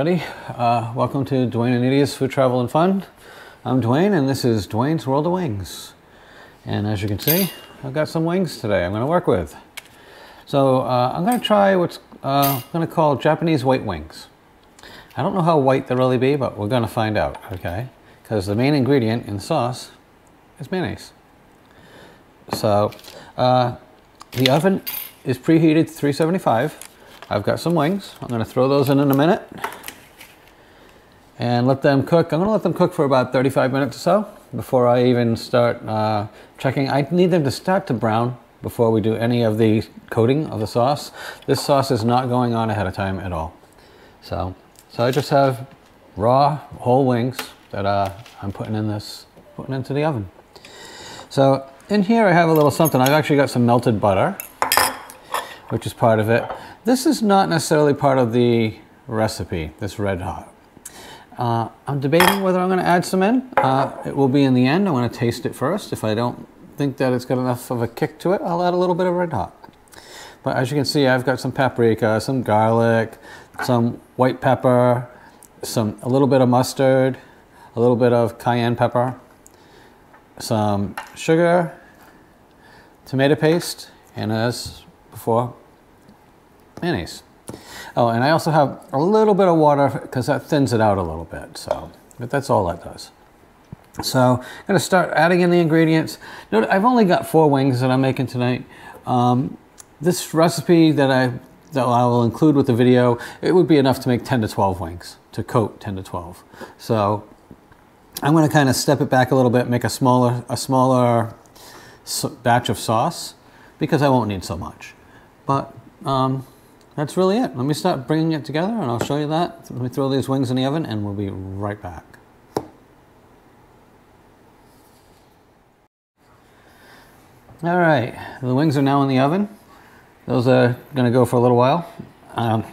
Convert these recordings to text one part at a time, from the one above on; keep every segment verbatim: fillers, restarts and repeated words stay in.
everybody. Uh, welcome to Duane and Nidia's Food Travel and Fun. I'm Duane and this is Duane's World of Wings. And as you can see, I've got some wings today I'm going to work with. So uh, I'm going to try what's uh, I'm going to call Japanese white wings. I don't know how white they'll really be, but we're going to find out, okay? Because the main ingredient in sauce is mayonnaise. So uh, the oven is preheated to three seventy-five. I've got some wings. I'm going to throw those in in a minute and let them cook. I'm going to let them cook for about thirty-five minutes or so before I even start uh, checking. I need them to start to brown before we do any of the coating of the sauce. This sauce is not going on ahead of time at all. So, so I just have raw whole wings that uh, I'm putting in this, putting into the oven. So in here I have a little something. I've actually got some melted butter, which is part of it. This is not necessarily part of the recipe, this red hot. Uh, I'm debating whether I'm gonna add some in. Uh, it will be in the end. I wanna taste it first. If I don't think that it's got enough of a kick to it, I'll add a little bit of red hot. But as you can see, I've got some paprika, some garlic, some white pepper, some a little bit of mustard, a little bit of cayenne pepper, some sugar, tomato paste, and as before, mayonnaise. Oh, and I also have a little bit of water because that thins it out a little bit. So, but that's all that does. So I'm going to start adding in the ingredients. Note, I've only got four wings that I'm making tonight. Um, this recipe that I, that I will include with the video, it would be enough to make ten to twelve wings, to coat ten to twelve. So I'm going to kind of step it back a little bit, make a smaller, a smaller batch of sauce because I won't need so much. But um, that's really it. Let me start bringing it together and I'll show you that. Let me throw these wings in the oven and we'll be right back. All right, the wings are now in the oven. Those are gonna go for a little while. Um,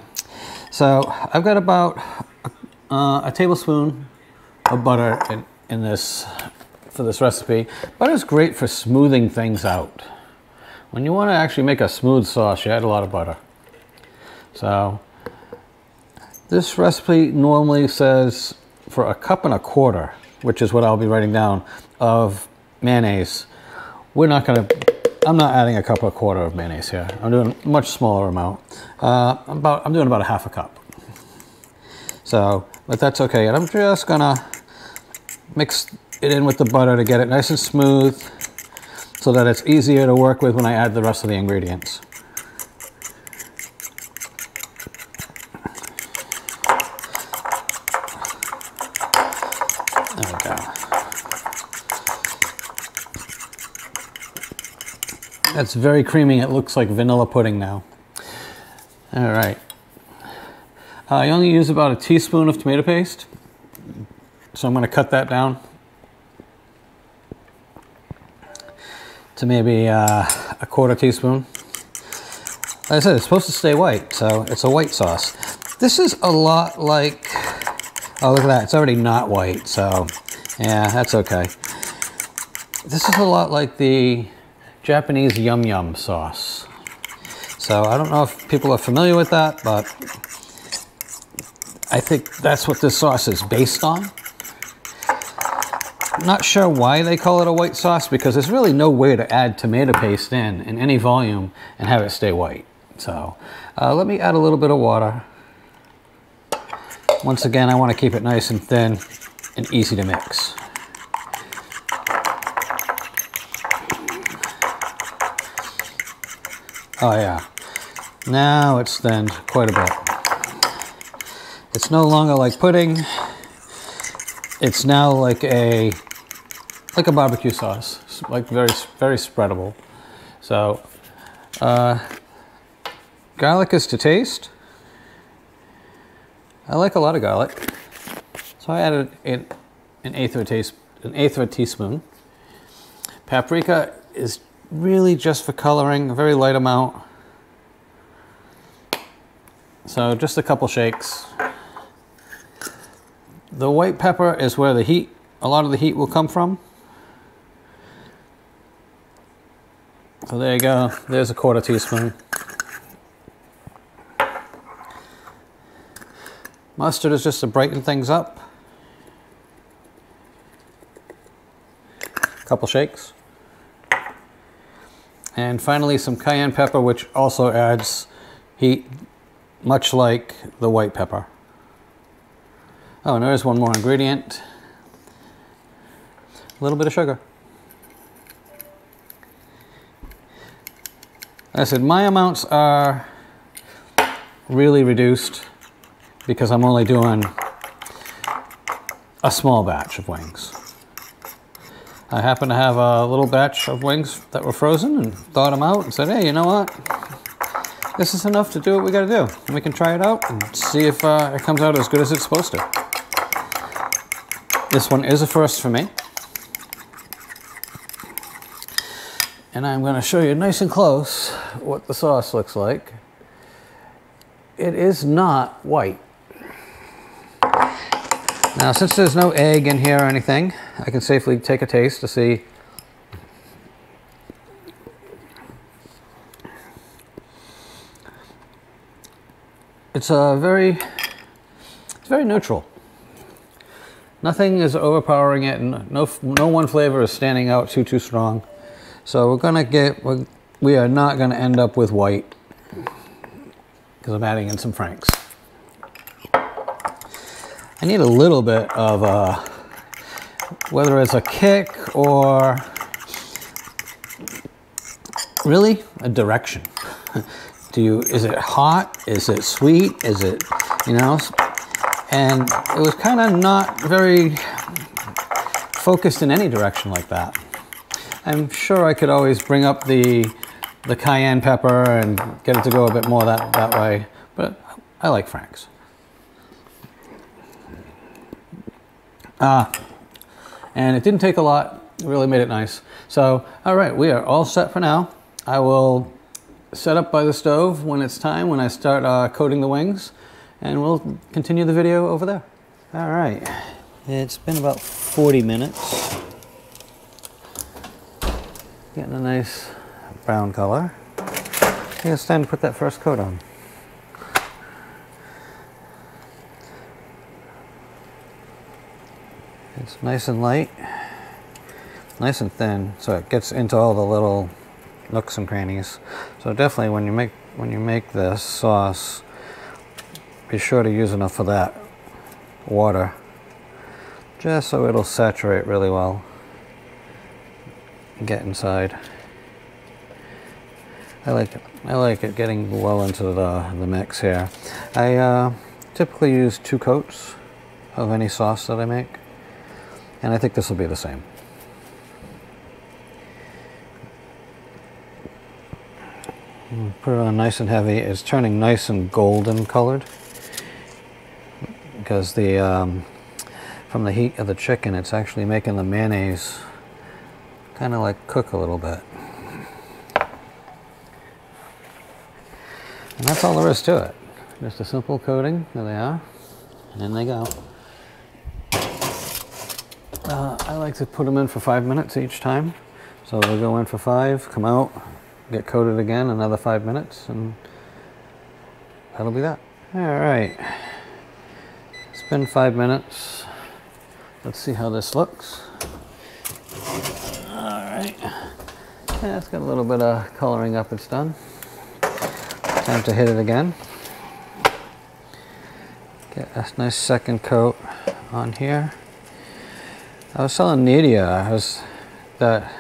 so I've got about a, uh, a tablespoon of butter in, in this, for this recipe. Butter's great for smoothing things out. When you want to actually make a smooth sauce, you add a lot of butter. So this recipe normally says for a cup and a quarter, which is what I'll be writing down, of mayonnaise. We're not going to, I'm not adding a cup or a quarter of mayonnaise here. I'm doing a much smaller amount. Uh, about, I'm doing about a half a cup. So, but that's okay. And I'm just going to mix it in with the butter to get it nice and smooth, so that it's easier to work with when I add the rest of the ingredients. There we go. That's very creamy. It looks like vanilla pudding now. All right. Uh, I only use about a teaspoon of tomato paste, so I'm going to cut that down to maybe uh, a quarter teaspoon. Like I said, it's supposed to stay white, so it's a white sauce. This is a lot like, oh, look at that, it's already not white, so yeah, that's okay. This is a lot like the Japanese yum yum sauce. So I don't know if people are familiar with that, but I think that's what this sauce is based on. Not sure why they call it a white sauce, because there's really no way to add tomato paste in in any volume and have it stay white. So uh, let me add a little bit of water. Once again, I want to keep it nice and thin and easy to mix. Oh yeah, now it's thinned quite a bit. It's no longer like pudding. It's now like a like a barbecue sauce, it's like very, very spreadable. So, uh, garlic is to taste. I like a lot of garlic, so I added an, an eighth of a taste, an eighth of a teaspoon. Paprika is really just for coloring, a very light amount. So just a couple shakes. The white pepper is where the heat, a lot of the heat will come from. So there you go, there's a quarter teaspoon. Mustard is just to brighten things up. A couple shakes. And finally some cayenne pepper, which also adds heat, much like the white pepper. Oh, and there's one more ingredient. A little bit of sugar. I said my amounts are really reduced because I'm only doing a small batch of wings. I happen to have a little batch of wings that were frozen and thawed them out and said, hey, you know what? This is enough to do what we gotta do. And we can try it out and see if uh, it comes out as good as it's supposed to. This one is a first for me. And I'm going to show you nice and close what the sauce looks like. It is not white. Now, since there's no egg in here or anything, I can safely take a taste to see. It's a very, it's very neutral. Nothing is overpowering it, and no, no one flavor is standing out too, too strong. So we're gonna get, we are not gonna end up with white because I'm adding in some Frank's. I need a little bit of a, whether it's a kick or really a direction. Do you, is it hot? Is it sweet? Is it, you know? And it was kind of not very focused in any direction like that. I'm sure I could always bring up the the cayenne pepper and get it to go a bit more that, that way, but I like Frank's. Ah, and it didn't take a lot, it really made it nice. So, all right, we are all set for now. I will set up by the stove when it's time, when I start uh, coating the wings, and we'll continue the video over there. All right, it's been about forty minutes. Getting a nice brown color. I think it's time to put that first coat on. It's nice and light, nice and thin, so it gets into all the little nooks and crannies. So definitely, when you make when you make this sauce, be sure to use enough of that water, just so it'll saturate really well. Get inside. I like it. I like it getting well into the, the mix here. I uh, typically use two coats of any sauce that I make, and I think this will be the same. Put it on nice and heavy. It's turning nice and golden colored because the um, from the heat of the chicken, it's actually making the mayonnaise kind of like cook a little bit. And that's all there is to it. Just a simple coating, there they are, and in they go. Uh, I like to put them in for five minutes each time. So they'll go in for five, come out, get coated again, another five minutes, and that'll be that. All right, it's been five minutes. Let's see how this looks. Yeah, it's got a little bit of coloring up, it's done. Time to hit it again. Get a nice second coat on here. I was telling Nidia I was, that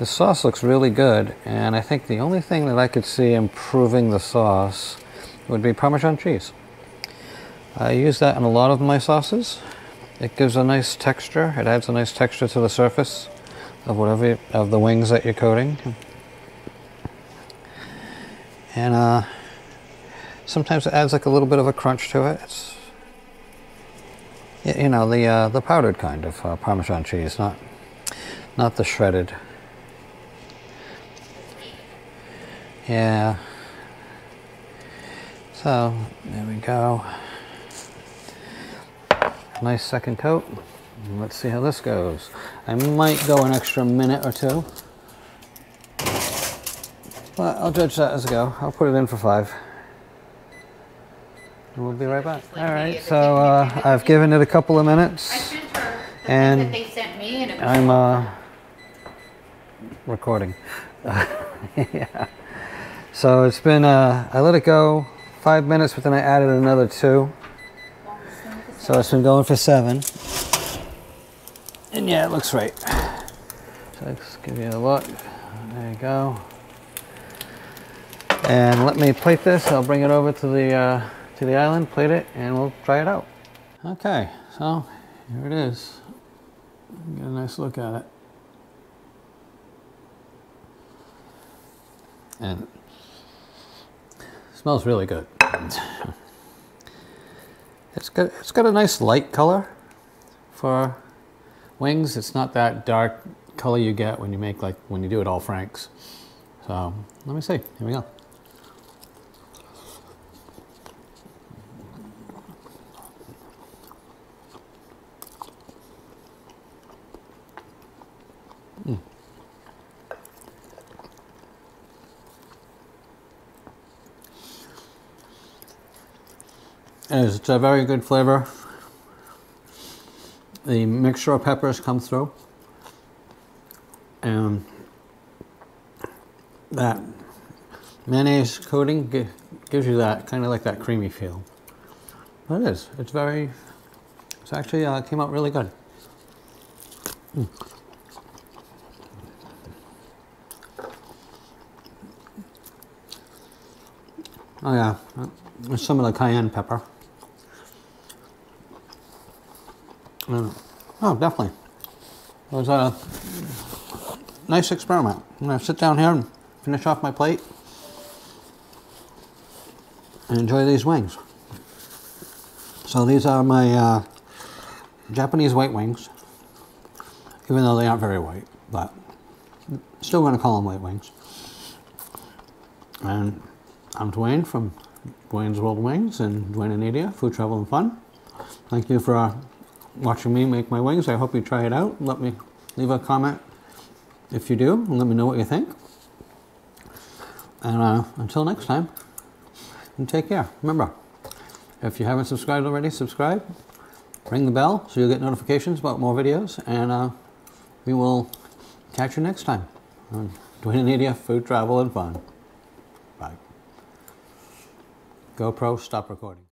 the sauce looks really good, and I think the only thing that I could see improving the sauce would be Parmesan cheese. I use that in a lot of my sauces. It gives a nice texture, it adds a nice texture to the surface of whatever you, of the wings that you're coating. And uh, sometimes it adds like a little bit of a crunch to it. It's, you know, the uh, the powdered kind of uh, Parmesan cheese, not not the shredded. Yeah. So there we go. Nice second coat. Let's see how this goes. I might go an extra minute or two, but I'll judge that as I go. I'll put it in for five. and we'll be right back. All right, so uh, I've given it a couple of minutes, and I'm uh, recording. Yeah. So it's been, uh, I let it go five minutes, but then I added another two. So it's been going for seven. And yeah, it looks right. So let's give you a look. There you go. And let me plate this. I'll bring it over to the uh, to the island, plate it, and we'll try it out. Okay, so here it is. Get a nice look at it. And it smells really good. It's got, it's got a nice light color for wings. It's not that dark color you get when you make, like, when you do it all Frank's. So let me see, here we go. Mm. It's a very good flavor. The mixture of peppers comes through, and that mayonnaise coating gives you that kind of like that creamy feel. But it is. It's very. It's actually uh, came out really good. Mm. Oh yeah, there's some of the cayenne pepper. Mm. Oh, definitely. It was a nice experiment. I'm gonna sit down here and finish off my plate and enjoy these wings. So these are my uh, Japanese white wings, even though they aren't very white, but still gonna call them white wings. And I'm Duane from Duane's World Wings and Duane and Nidia Food Travel and Fun. Thank you for uh, watching me make my wings. I hope you try it out. Let me leave a comment if you do, and let me know what you think. And uh, until next time, and take care. Remember, if you haven't subscribed already, subscribe. Ring the bell so you'll get notifications about more videos. And uh, we will catch you next time on Duane and Nidia Food Travel and Fun. Bye. GoPro, stop recording.